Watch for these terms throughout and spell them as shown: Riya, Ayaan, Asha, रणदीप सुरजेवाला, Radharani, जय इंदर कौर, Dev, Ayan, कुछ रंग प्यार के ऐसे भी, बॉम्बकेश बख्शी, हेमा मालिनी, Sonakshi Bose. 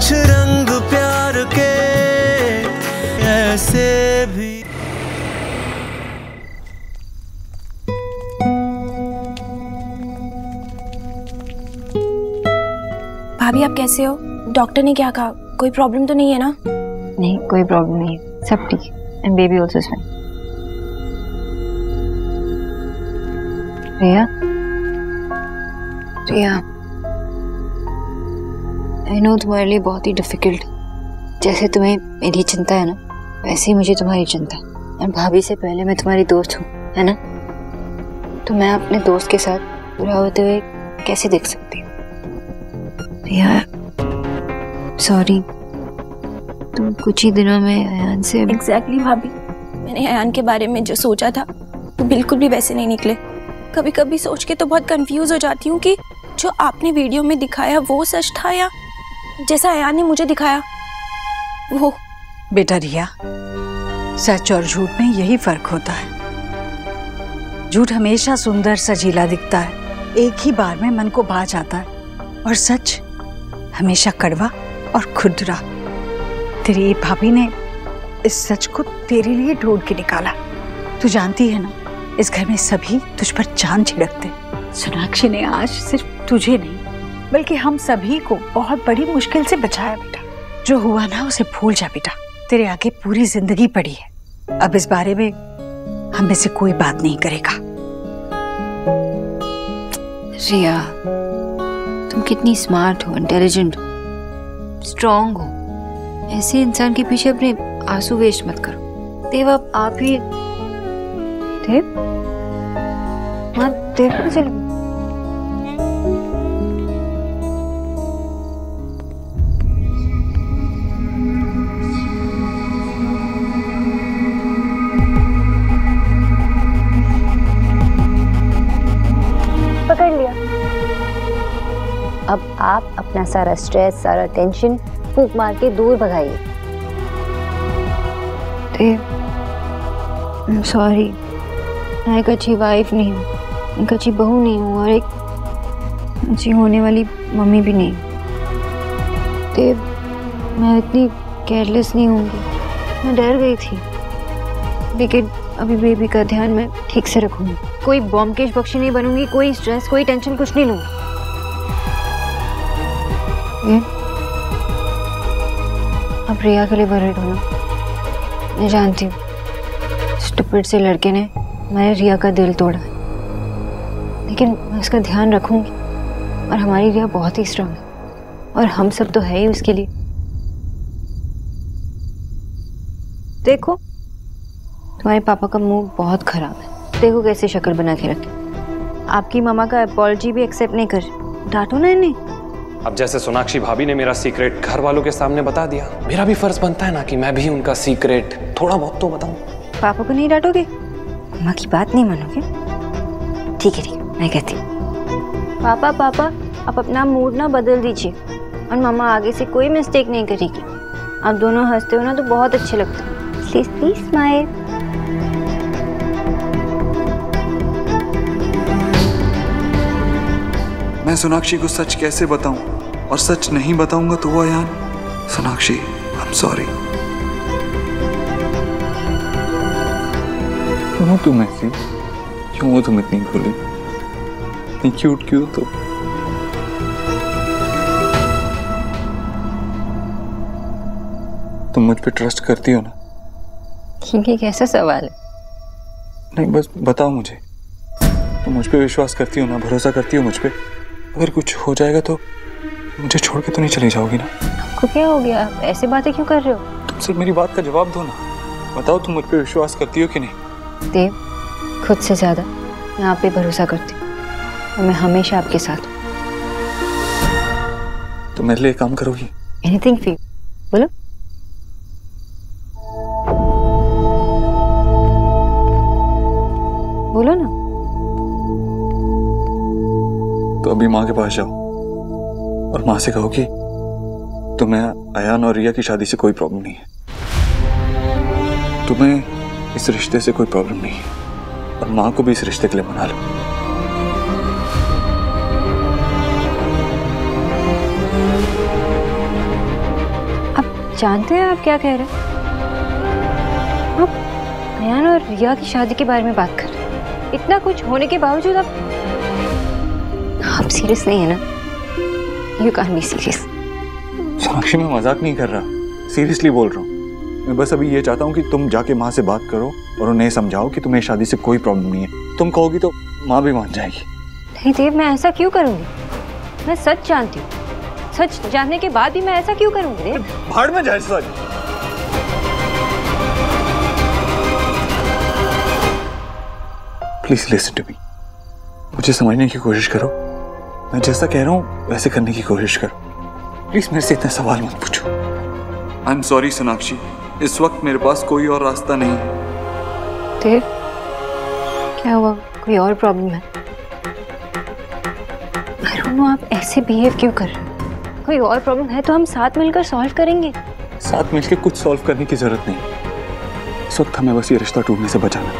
कुछ रंग प्यार के ऐसे भी। भाभी आप कैसे हो? डॉक्टर ने क्या कहा? कोई प्रॉब्लम तो नहीं है ना? नहीं, कोई प्रॉब्लम नहीं है, सब ठीक। And baby also is fine. Riya, Riya, I know तुम्हारे लिए बहुत ही डिफिकल्ट। जैसे तुम्हें मेरी चिंता है ना, वैसे ही मुझे तुम्हारी चिंता है। और भाभी से पहले मैं तुम्हारी दोस्त हूँ, है ना? तो मैं अपने दोस्त के साथ बुरा होते हुए कैसे देख सकती हूँ? रिया, सॉरी, तुम कुछ ही दिनों में अयान से। एग्जैक्टली भाभी, मैंने अयान के बारे में जो सोचा था वो बिल्कुल भी वैसे नहीं निकले। कभी कभी सोच के तो बहुत कंफ्यूज हो जाती हूँ कि जो आपने वीडियो में दिखाया वो सच था या जैसा अयान ने मुझे दिखाया वो। बेटा रिया, सच और झूठ में यही फर्क होता है। झूठ हमेशा सुंदर सजीला दिखता है, एक ही बार में मन को भा जाता है, और सच हमेशा कड़वा और खुरदरा। तेरी भाभी ने इस सच को तेरे लिए ढूंढ के निकाला। तू जानती है ना, इस घर में सभी तुझ पर जान छिड़कते। सोनाक्षी ने आज सिर्फ तुझे नहीं बल्कि हम सभी को बहुत बड़ी मुश्किल से बचाया। बेटा, जो हुआ ना उसे भूल जा। बेटा, तेरे आगे पूरी जिंदगी पड़ी है। अब इस बारे में हम में से कोई बात नहीं करेगा। रिया, तुम कितनी स्मार्ट हो, इंटेलिजेंट हो, स्ट्रांग हो। ऐसे इंसान के पीछे अपने आंसू वेस्ट मत करो। देव, आप ही देव। हाँ, देव को चल। पकड़ लिया। अब आप अपना सारा स्ट्रेस, सारा टेंशन फूंक मार के दूर भगाइए। देव, आई एम सॉरी। मैं एक अच्छी वाइफ नहीं हूँ, एक अच्छी बहू नहीं हूँ, और एक अच्छी होने वाली मम्मी भी नहीं। देव, मैं इतनी केयरलेस नहीं होंगी। मैं डर गई थी, लेकिन अभी बेबी का ध्यान मैं ठीक से रखूँगी। कोई बॉम्बकेश बख्शी नहीं बनूंगी, कोई स्ट्रेस, कोई टेंशन, कुछ नहीं लूँगी। आप रिया के लिए वरीड हो ना? मैं जानती हूँ, स्टूपिड से लड़के ने मैंने रिया का दिल तोड़ा है, लेकिन मैं उसका ध्यान रखूंगी। और हमारी रिया बहुत ही स्ट्रांग है, और हम सब तो है ही उसके लिए। देखो, तुम्हारे पापा का मुंह बहुत खराब है, देखो कैसे शक्ल बना के रखे। आपकी मामा का अपॉलजी भी एक्सेप्ट नहीं कर। डांटो ना इन्हें। अब जैसे सोनाक्षी भाभी ने मेरा सीक्रेट घर वालों के सामने बता दिया, मेरा भी फर्ज बनता है ना कि मैं भी उनका सीक्रेट थोड़ा बहुत तो बताऊं। पापा को नहीं डांटोगे? माँ की बात नहीं मानोगे? ठीक है, ठीक है, मैं कहती हूँ। पापा, पापा, आप अपना मूड ना बदल दीजिए, और मामा आगे से कोई मिस्टेक नहीं करेगी। आप दोनों हंसते हो ना तो बहुत अच्छे लगते हो। Please please smile. मैं सोनाक्षी को सच कैसे बताऊं? और सच नहीं बताऊंगा तो वो Ayaan. Sonakshi, I am sorry. क्यों तुम ऐसी? क्यों हो तुम इतनी खुली? इतनी क्यूट क्यों तो? तुम मुझ पे ट्रस्ट करती हो ना? ये कैसा सवाल है? नहीं, बस बताओ मुझे, तुम मुझ पे विश्वास करती हो ना? भरोसा करती हो मुझ पे? अगर कुछ हो जाएगा तो मुझे छोड़ के तो नहीं चली जाओगी ना? आपको क्या हो गया? आप ऐसे बातें क्यों कर रहे हो? तुम सिर्फ मेरी बात का जवाब दो ना। बताओ, तुम मुझ पे विश्वास करती हो कि नहीं? देव, खुद से ज़्यादा मैं आप पे भरोसा करती हूँ, और मैं हमेशा आपके साथ हूँ। तुम मेरे लिए काम करोगी? Anything for you. बोलो। बोलो ना। तो अभी माँ के पास जाओ और माँ से कहो कि तुम्हें अयान और रिया की शादी से कोई प्रॉब्लम नहीं है, तुम्हें इस रिश्ते से कोई प्रॉब्लम नहीं है, और माँ को भी इस रिश्ते के लिए मना लो। जानते हैं आप क्या कह रहे हैं? आप अयान और रिया की शादी के बारे में बात कर रहे हैं। इतना कुछ होने के बावजूद आप सीरियस नहीं है ना? You can't be serious. Sonakshi, मैं मजाक नहीं कर रहा, सीरियसली बोल रहा हूँ। मैं बस अभी ये चाहता हूँ कि तुम जाके माँ से बात करो और उन्हें समझाओ कि तुम्हें शादी से कोई प्रॉब्लम नहीं है। तुम कहोगी तो माँ भी मान जाएगी। नहीं देव, मैं ऐसा क्यों करूँगी? मैं सच जानती हूँ। सच जानने के बाद भी मैं ऐसा क्यों करूँगी देव? भाड़ में जाए सच। Please listen to me. मुझे समझने की कोशिश करो। मैं जैसा कह रहा हूँ वैसे करने की कोशिश करो। प्लीज मेरे से इतना सवाल मत पूछो। आई एम सॉरी सोनाक्षी, इस वक्त मेरे पास कोई और रास्ता नहीं। देव, क्या हुआ? कोई और प्रॉब्लम है? आई डोंट नो, आप ऐसे बिहेव क्यों कर रहे हो? कोई और प्रॉब्लम है तो हम साथ मिलकर सॉल्व करेंगे। साथ मिलकर कुछ सॉल्व करने की जरूरत नहीं। इस वक्त हमें बस ये रिश्ता टूटने से बचाना।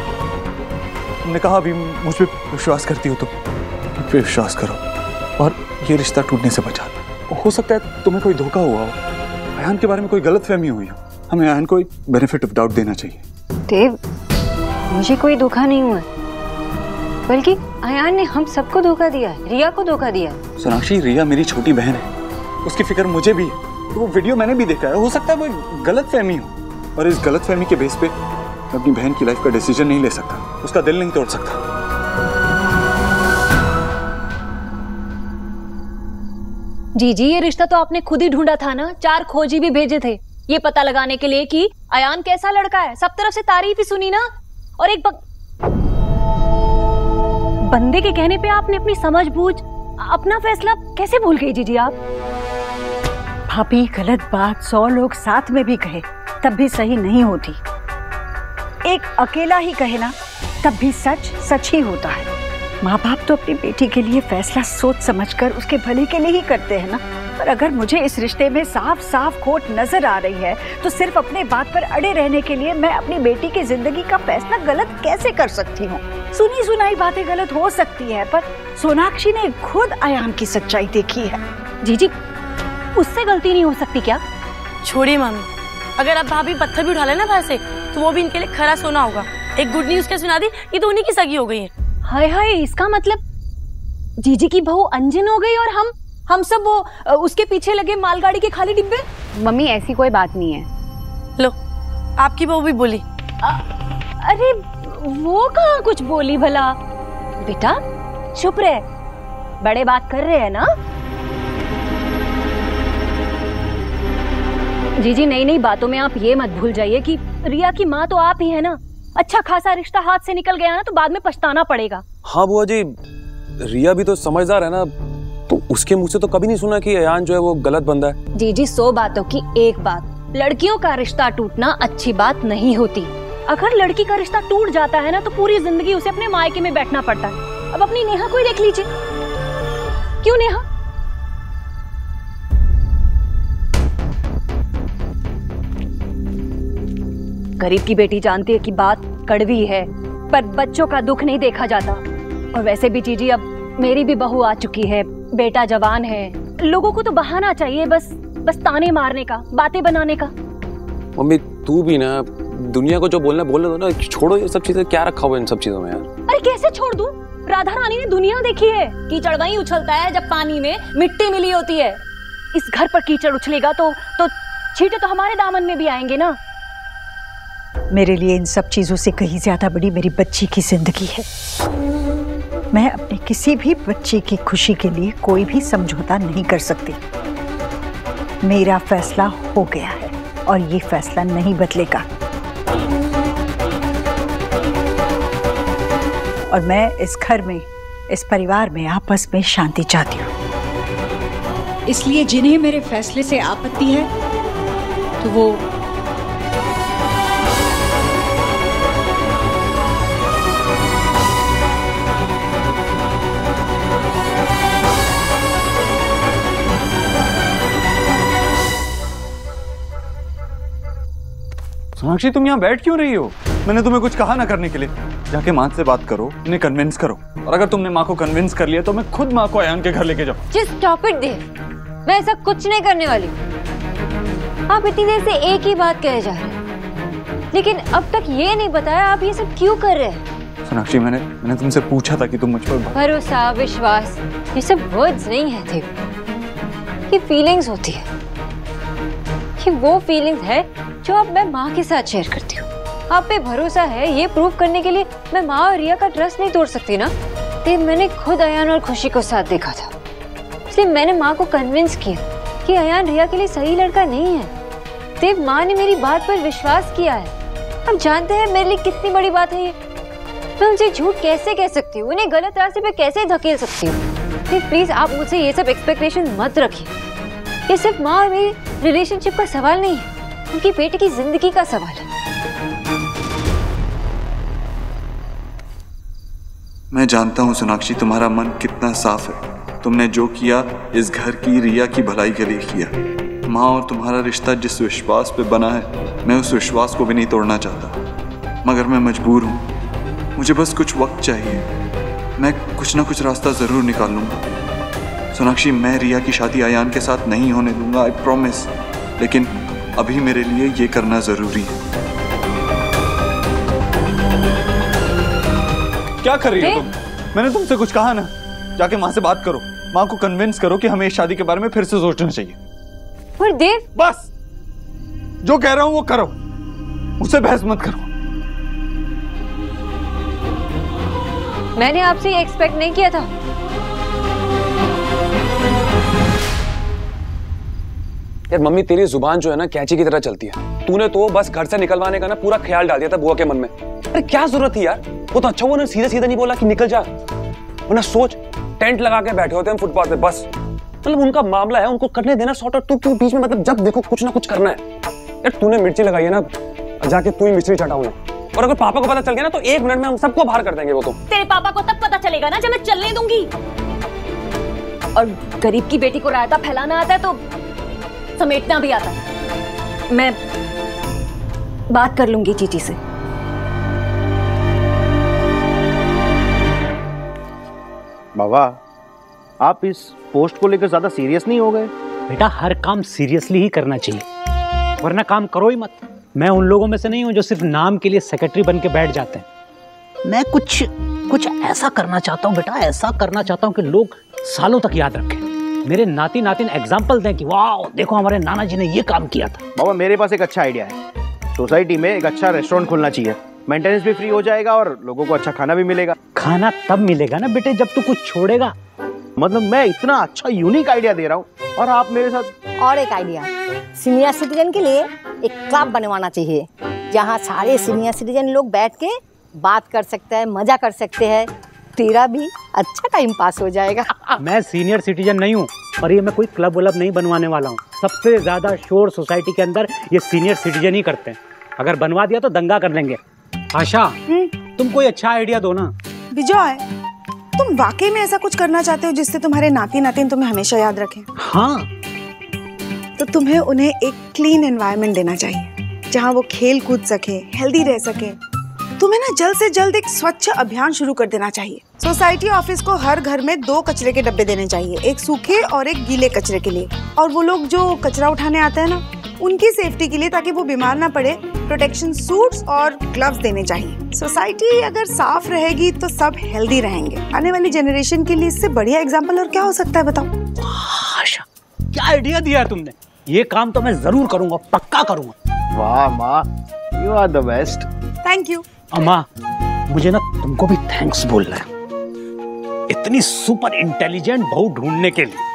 तुमने कहा अभी मुझ पर विश्वास करती हो, तो मुझ पर विश्वास करो और ये रिश्ता टूटने से बचाना। हो सकता है तुम्हें कोई धोखा हुआ हो, अयान के बारे में कोई गलतफहमी हुई हो। हमें अयान को बेनिफिट ऑफ डाउट देना चाहिए। देव, मुझे कोई धोखा नहीं हुआ, बल्कि अयान ने हम सबको धोखा दिया है, रिया को धोखा दिया। सोनाक्षी, रिया मेरी छोटी बहन है, उसकी फिक्र मुझे भी है। तो वो वीडियो मैंने भी देखा है। हो सकता है वो गलतफहमी हो और इस गलतफहमी के बेस पे अपनी बहन की लाइफ का डिसीजन नहीं ले सकता, उसका दिल नहीं तोड़ सकता। जी जी, ये रिश्ता तो आपने खुद ही ढूंढा था ना। 4 खोजी भी भेजे थे ये पता लगाने के लिए कि अयान कैसा लड़का है। सब तरफ से तारीफ ही सुनी ना, और एक बंदे के कहने पे आपने अपनी समझ बूझ, अपना फैसला कैसे भूल गई जीजी आप? भाभी, गलत बात 100 लोग साथ में भी कहे तब भी सही नहीं होती। एक अकेला ही कहे ना तब भी सच सच ही होता है। माँ बाप तो अपनी बेटी के लिए फैसला सोच समझकर उसके भले के लिए ही करते हैं ना। पर अगर मुझे इस रिश्ते में साफ साफ खोट नजर आ रही है तो सिर्फ अपने बात पर अड़े रहने के लिए मैं अपनी बेटी की जिंदगी का फैसला गलत कैसे कर सकती हूँ? सुनी सुनाई बातें गलत हो सकती है, पर सोनाक्षी ने खुद अयान की सच्चाई देखी है। जीजी, उससे गलती नहीं हो सकती क्या? छोड़िए मामी, अगर आप भाभी पत्थर भी उठा लेना भाई से तो वो भी इनके लिए खरा सोना होगा। एक गुड न्यूज क्या सुना दी, ये तो उन्हीं की सगी हो गई है। हाय हाय, इसका मतलब जीजी की बहू अंजन हो गई और हम सब वो उसके पीछे लगे मालगाड़ी के खाली डिब्बे। मम्मी, ऐसी कोई बात नहीं है। लो, आपकी बहू भी बोली। अरे वो कहाँ कुछ बोली भला? बेटा चुप रहे, बड़े बात कर रहे हैं ना। जीजी, नई नई बातों में आप ये मत भूल जाइए कि रिया की माँ तो आप ही है ना। अच्छा खासा रिश्ता हाथ से निकल गया ना तो बाद में पछताना पड़ेगा। हाँ बुआ जी, रिया भी तो समझदार है ना, तो उसके मुंह से तो कभी नहीं सुना कि अयान जो है वो गलत बंदा है। जीजी, 100 बातों की एक बात, लड़कियों का रिश्ता टूटना अच्छी बात नहीं होती। अगर लड़की का रिश्ता टूट जाता है ना तो पूरी जिंदगी उसे अपने मायके में बैठना पड़ता है। अब अपनी नेहा को ही देख लीजिए। क्यों नेहा? गरीब की बेटी जानती है कि बात कड़वी है, पर बच्चों का दुख नहीं देखा जाता। और वैसे भी जीजी, अब मेरी भी बहू आ चुकी है, बेटा जवान है, लोगों को तो बहाना चाहिए बस ताने मारने का, बातें बनाने का। मम्मी तू भी ना, दुनिया को जो बोलना बोलने दो ना, छोड़ो ये सब चीजें। क्या रखा हुआ इन सब चीजों में यार? अरे कैसे छोड़ दूं? राधा रानी ने दुनिया देखी है। कीचड़ वहीं उछलता है जब पानी में मिट्टी मिली होती है। इस घर पर कीचड़ उछलेगा तो छींटे तो हमारे दामन में भी आएंगे ना। मेरे लिए इन सब चीजों से कहीं ज्यादा बड़ी मेरी बच्ची की जिंदगी है। मैं अपने किसी भी बच्चे की खुशी के लिए कोई भी समझौता नहीं कर सकती। मेरा फैसला हो गया है और ये फैसला नहीं बदलेगा। और मैं इस घर में, इस परिवार में आपस में शांति चाहती हूँ। इसलिए जिन्हें मेरे फैसले से आपत्ति है तो वो सोनाक्षी, तुम यहाँ बैठ क्यों रही हो? मैंने तुम्हें कुछ कहा ना करने के लिए। जाके माँ से बात करो, उन्हें कन्विंस करो। और अगर तुमने माँ को कन्विंस कर लिया तो मैं खुद माँ को अयान के घर लेके जाऊँ। Just stop it, देव। मैं ऐसा कुछ नहीं करने वाली। आप इतनी देर से एक ही बात कहे जा रहे हैं, लेकिन अब तक ये नहीं बताया आप ये सब क्यों कर रहे हैं। सोनाक्षी, मैंने तुमसे पूछा था कि तुम मुझ पर भरोसा, विश्वास, ये सब वर्ड्स नहीं है देव, ये फीलिंग्स होती है। ये वो फीलिंग्स है जो अब मैं माँ के साथ शेयर करती हूँ। आप पे भरोसा है, ये प्रूव करने के लिए मैं माँ और रिया का ट्रस्ट नहीं तोड़ सकती ना। देव, मैंने खुद अयान और खुशी को साथ देखा था, इसलिए मैंने माँ को कन्विंस किया कि अयान रिया के लिए सही लड़का नहीं है। देव, माँ ने मेरी बात पर विश्वास किया है। हम जानते हैं मेरे लिए कितनी बड़ी बात है ये। मैं उनसे झूठ कैसे कह सकती हूँ, उन्हें गलत रास्ते पे कैसे धकेल सकती हूँ। देव, प्लीज आप मुझसे ये सब एक्सपेक्टेशन मत रखिए। ये सिर्फ माँ और मेरी रिलेशनशिप का सवाल नहीं है, उनकी बेटे की जिंदगी का सवाल है। मैं जानता हूँ सोनाक्षी, तुम्हारा मन कितना साफ है। तुमने जो किया इस घर की, रिया की भलाई के लिए किया। माँ और तुम्हारा रिश्ता जिस विश्वास पे बना है, मैं उस विश्वास को भी नहीं तोड़ना चाहता, मगर मैं मजबूर हूँ। मुझे बस कुछ वक्त चाहिए, मैं कुछ ना कुछ रास्ता ज़रूर निकाल लूँगा। सोनाक्षी, मैं रिया की शादी अयान के साथ नहीं होने दूंगा, आई प्रॉमिस। लेकिन अभी मेरे लिए ये करना ज़रूरी है। क्या कर रही हो तुम? मैंने तुमसे कुछ कहा ना? जाके माँ से बात करो, माँ को कन्विंस करो कि हमें इस शादी के बारे में फिर से सोचना चाहिए। पर देव, बस जो कह रहा हूँ वो करो, उससे बहस मत करो। मैंने आपसे ये एक्सपेक्ट नहीं किया था। यार मम्मी, तेरी जुबान जो है ना कैंची की तरह चलती है। तूने तो बस घर से निकलवाने का ना पूरा ख्याल डाल दिया था बुआ के मन में। अरे क्या जरूरत थी यार, वो तो अच्छा हुआ ना सीधा सीधा नहीं बोला कि निकल जा, वरना सोच टेंट लगा के बैठे होते हैं हम फुटपाथ पे। बस मतलब उनका मामला है, उनको करने देना सॉर्ट आउट। तू बीच में मतलब जब देखो कुछ ना कुछ करना है। यार तूने मिर्ची लगाई है ना, जाके तू ही मिर्ची चटा उन्हें। और अगर पापा को पता चल गया ना तो एक मिनट में हम सबको बाहर कर देंगे। वो तो तेरे पापा को तब पता चलेगा ना जब मैं चलने दूंगी। और गरीब की बेटी को रायता फैलाना आता है तो समेटना भी आता है। मैं बात कर लूंगी चीची से। बाबा, आप इस पोस्ट को लेकर ज्यादा सीरियस नहीं हो गए? बेटा, हर काम सीरियसली ही करना चाहिए, वरना काम करो ही मत। मैं उन लोगों में से नहीं हूँ जो सिर्फ नाम के लिए सेक्रेटरी बन के बैठ जाते हैं। मैं कुछ ऐसा करना चाहता हूँ बेटा, ऐसा करना चाहता हूँ कि लोग सालों तक याद रखें। मेरे नाती नातिन एग्जाम्पल दें कि वाह देखो हमारे नाना जी ने ये काम किया था। बाबा, मेरे पास एक अच्छा आइडिया है। सोसाइटी में एक अच्छा रेस्टोरेंट खोलना चाहिए, मेंटेनेंस भी फ्री हो जाएगा और लोगों को अच्छा खाना भी मिलेगा। खाना तब मिलेगा ना बेटे जब तू कुछ छोड़ेगा। मतलब मैं इतना अच्छा यूनिक आइडिया दे रहा हूँ और आप मेरे साथ। और एक आइडिया, सीनियर सिटीजन के लिए एक क्लब बनवाना चाहिए जहाँ सारे सीनियर सिटीजन लोग बैठ के बात कर सकते हैं, मजा कर सकते हैं। तेरा भी अच्छा टाइम पास हो जाएगा। मैं सीनियर सिटीजन नहीं हूँ और ये मैं कोई क्लब वलब नहीं बनवाने वाला हूँ। सबसे ज्यादा शोर सोसाइटी के अंदर ये सीनियर सिटीजन ही करते हैं। अगर बनवा दिया तो दंगा कर लेंगे। आशा, तुम कोई अच्छा आइडिया दो ना। विजय, तुम वाकई में ऐसा कुछ करना चाहते हो जिससे तुम्हारे नाती नातिन तुम्हें हमेशा याद रखें? हाँ, तो तुम्हें उन्हें एक क्लीन एनवायरनमेंट देना चाहिए जहाँ वो खेल कूद सके, हेल्दी रह सके। तुम्हें ना जल्द से जल्द एक स्वच्छ अभियान शुरू कर देना चाहिए। सोसाइटी ऑफिस को हर घर में 2 कचरे के डब्बे देने चाहिए, एक सूखे और एक गीले कचरे के लिए। और वो लोग जो कचरा उठाने आते हैं ना, उनकी सेफ्टी के लिए, ताकि वो बीमार ना पड़े, प्रोटेक्शन सूट्स और ग्लव्स देने चाहिए। सोसाइटी अगर साफ रहेगी तो सब हेल्दी रहेंगे। आने वाली जनरेशन के लिए इससे बढ़िया एग्जांपल और क्या हो सकता है बताओ। आशा, क्या आइडिया दिया तुमने। ये काम तो मैं जरूर करूंगा, पक्का करूंगा। वाह माँ, you are the best. Thank you. अम्मा, मुझे ना तुमको भी थैंक्स बोलना है, इतनी सुपर इंटेलिजेंट बहू ढूंढने के लिए।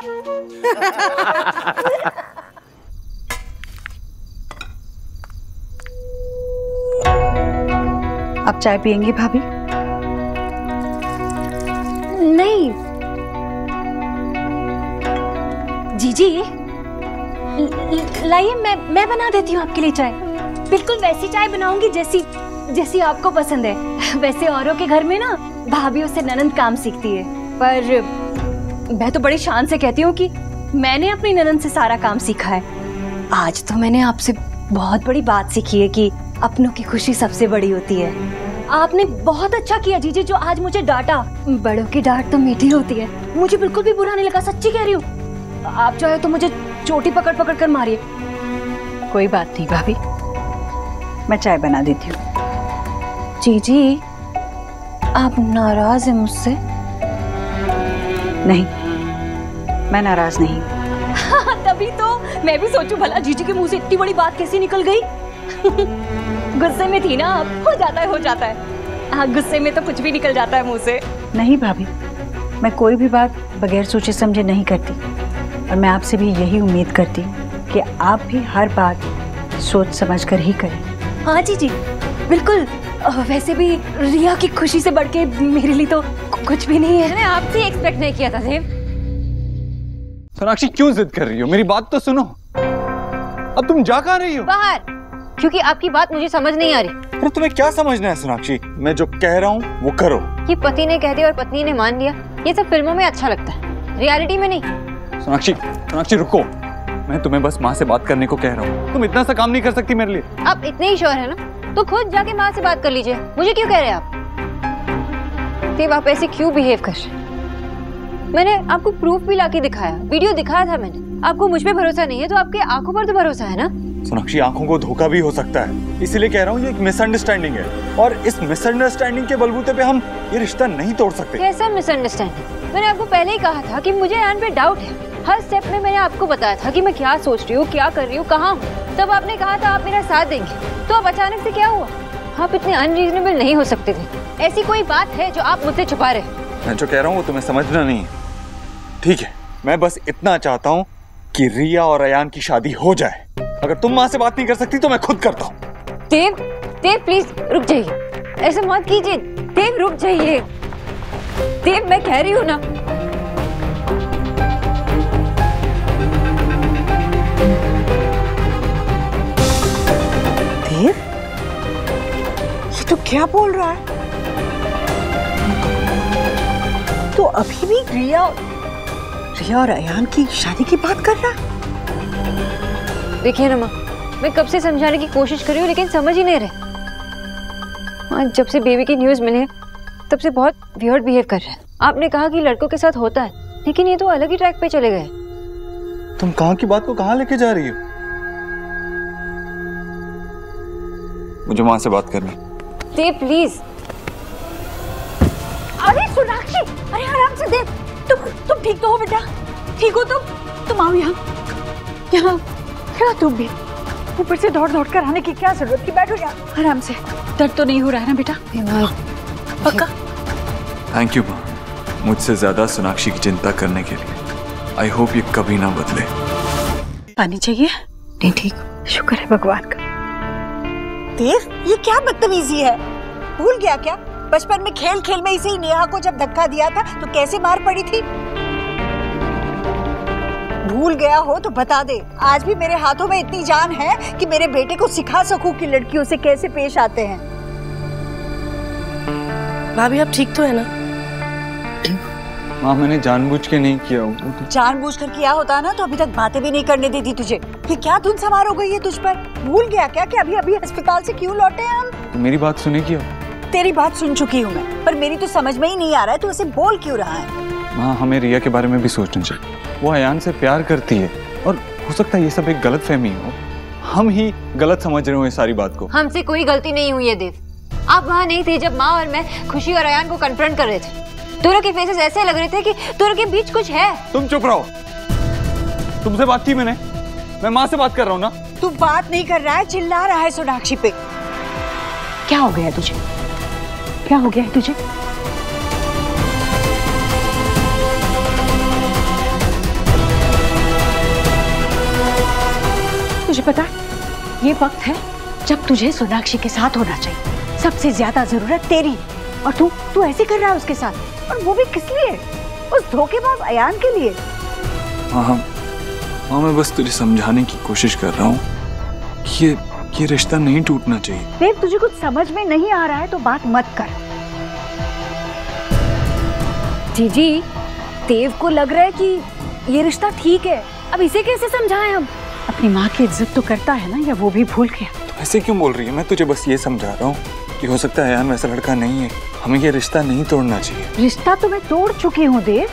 आप चाय पियेंगी भाभी? नहीं जीजी, लाइए मैं बना देती हूँ आपके लिए चाय। बिल्कुल वैसी चाय बनाऊंगी जैसी जैसी आपको पसंद है। वैसे औरों के घर में ना भाभीयों से ननंद काम सीखती है, पर मैं तो बड़ी शान से कहती हूँ कि मैंने अपनी ननंद से सारा काम सीखा है। आज तो मैंने आपसे बहुत बड़ी बात सीखी है कि अपनों की खुशी सबसे बड़ी होती है। आपने बहुत अच्छा किया जीजी जो आज मुझे डांटा। बड़ों की डांट तो मीठी होती है, मुझे बिल्कुल भी बुरा नहीं लगा। सच्ची कह रही हूँ। आप चाहे तो मुझे चोटी पकड़ पकड़ कर मारिए, कोई बात नहीं भाभी, मैं चाय बना देती हूँ। जीजी, आप नाराज हैं मुझसे? नहीं, मैं नाराज नहीं। तभी तो मैं भी सोचूं भला जीजी के मुंह से इतनी बड़ी बात कैसे निकल गई। गुस्से में थी ना आप? हो जाता है। हाँ, गुस्से में तो कुछ भी निकल जाता है मुंह से। नहीं भाभी, मैं कोई भी बात बगैर सोचे समझे नहीं करती, और मैं आपसे भी यही उम्मीद करती हूँ कि आप भी हर बात सोच समझकर ही करें। हाँ जीजी, बिल्कुल। वैसे भी रिया की खुशी से बढ़के मेरे लिए तो कुछ भी नहीं है। मैंने आपसे एक्सपेक्ट नहीं किया था देव। सोनाक्षी, क्यों जिद कर रही हो? मेरी बात तो सुनो। अब तुम जा कहाँ रही हो? बाहर, क्योंकि आपकी बात मुझे समझ नहीं आ रही। अरे तुम्हें क्या समझना है सोनाक्षी? मैं जो कह रहा हूँ वो करो। ये पति ने कह दिया और पत्नी ने मान लिया, ये सब फिल्मों में अच्छा लगता है, रियलिटी में नहीं। सोनाक्षी रुको, मैं तुम्हें बस माँ से बात करने को कह रहा हूँ। तुम इतना सा काम नहीं कर सकती मेरे लिए। आप इतने ही श्योर है ना, तो खुद जाके माँ से बात कर लीजिए। मुझे क्यों कह रहे हैं आप? देव, आप ऐसे क्यों बिहेव कर रहे हैं? मैंने आपको प्रूफ भी लाके दिखाया, वीडियो दिखाया था मैंने। आपको मुझ पे भरोसा नहीं है तो आपके आंखों पर तो भरोसा है ना। सोनाक्षी, आंखों को धोखा भी हो सकता है, इसीलिए कह रहा हूँ ये एक मिसअंडरस्टैंडिंग है, और इस मिसअंडरस्टैंडिंग के बलबूते पे हम ये रिश्ता नहीं तोड़ सकते। कैसा मिसअंडरस्टैंडिंग? मैंने आपको पहले ही कहा था कि मुझे आयान पे डाउट है। हर स्टेप में मैंने आपको बताया था कि मैं क्या सोच रही हूँ, क्या कर रही हूँ, कहाँ हूँ। तब आपने कहा था आप मेरा साथ देंगे, तो अब अचानक से क्या हुआ? आप इतने अनरीजनेबल नहीं हो सकते थे। ऐसी कोई बात है जो आप मुझसे छुपा रहे हैं? मैं जो कह रहा हूँ वो तुम्हें समझना नहीं है, ठीक है? मैं बस इतना चाहता हूँ कि रिया और अयान की शादी हो जाए। अगर तुम माँ से बात नहीं कर सकती तो मैं खुद करता हूँ। देव प्लीज रुक जाइए, ऐसे मत कीजिए। देव रुक जाइए। देव, मैं कह रही हूँ ना। ये तो क्या बोल रहा है? तो अभी भी रिया और अयान की शादी की बात कर रहा है? देखिए ना माँ, मैं कब से समझाने की कोशिश कर रही हूँ लेकिन समझ ही नहीं रहे। माँ, जब से बेबी की न्यूज मिली है तब से बहुत वियर्ड बिहेव कर रहा है। आपने कहा कि लड़कों के साथ होता है, लेकिन ये तो अलग ही ट्रैक पे चले गए। तुम कहाँ की बात को कहाँ लेके जा रही हो? मुझे माँ से बात करनी। देव प्लीज। अरे सोनाक्षी, अरे आराम से। देव, तुम ठीक तो हो बेटा? ठीक हो तुम आओ यहाँ। तुम भी ऊपर से दौड़ कर आने की क्या जरूरत थी? बैठो यहाँ आराम से। दर्द तो नहीं हो रहा है ना बेटा? पक्का? थैंक यू माँ, मुझसे ज्यादा सोनाक्षी की चिंता करने के लिए। आई होप ये कभी ना बदले। पानी चाहिए? नहीं ठीक, शुक्र है भगवान का। देव, ये क्या बदतमीजी है? भूल गया क्या बचपन में खेल खेल में इसे ही नेहा को जब धक्का दिया था तो कैसे मार पड़ी थी? भूल गया हो तो बता दे। आज भी मेरे हाथों में इतनी जान है कि मेरे बेटे को सिखा सकूं कि लड़कियों से कैसे पेश आते हैं। भाभी, आप ठीक तो है ना? माँ, मैंने जानबूझ के नहीं किया हूँ। जानबूझ कर किया होता ना तो अभी तक बातें भी नहीं करने देती तुझे। ये क्या धुन सवार हो गई है तुझ पर? भूल गया क्या कि अभी अभी अस्पताल से क्यों लौटे हैं हम? तो मेरी बात सुने क्यों? तेरी बात सुन चुकी हूँ मैं, पर मेरी तो समझ में ही नहीं आ रहा है तू ऐसे बोल क्यों रहा है? माँ, हमें रिया के बारे में भी सोचना चाहिए। वो अयान से प्यार करती है, और हो सकता है ये सब एक गलत फहमी हो। हम ही गलत समझ रहे हो सारी बात को। हमसे कोई गलती नहीं हुई है देव। आप वहाँ नहीं थे जब माँ और मैं खुशी और अयान को कन्फ्रंट कर रहे थे। दोनों के फेसेस ऐसे लग रहे थे कि दोनों के बीच कुछ है। तुम चुप रहो। तुमसे बात की मैंने? मैं माँ से बात कर रहा हूँ ना। तू बात नहीं कर रहा है, चिल्ला रहा है सोनाक्षी पे। क्या हो गया तुझे? क्या हो गया है तुझे? तुझे पता ये वक्त है जब तुझे सोनाक्षी के साथ होना चाहिए। सबसे ज्यादा जरूरत तेरी, और तू ऐसे कर रहा है उसके साथ। और वो भी किस लिए? उस धोखेबाज अयान के लिए। हाँ माँ, मैं बस तुझे समझाने की कोशिश कर रहा हूँ। ये रिश्ता नहीं टूटना चाहिए। देव, तुझे कुछ समझ में नहीं आ रहा है तो बात मत कर। जीजी, देव को लग रहा है कि ये रिश्ता ठीक है, अब इसे कैसे समझाएं हम? अपनी माँ की इज्जत तो करता है ना, या वो भी भूल गया? तो ऐसे क्यों बोल रही है? मैं तुझे बस ये समझा रहा हूँ कि हो सकता है अयान वैसा लड़का नहीं है। हमें ये रिश्ता नहीं तोड़ना चाहिए। रिश्ता तो मैं तोड़ चुकी हूँ देव,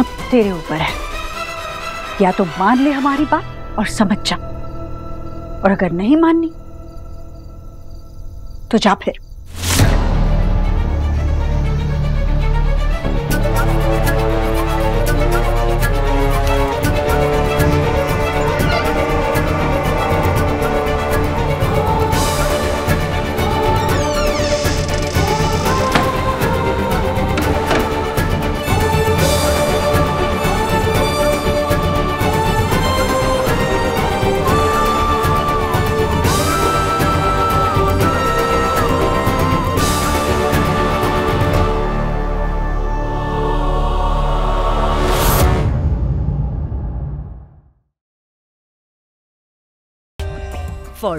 अब तेरे ऊपर है। या तो मान ले हमारी बात और समझ जा, और अगर नहीं माननी तो जा फिर। For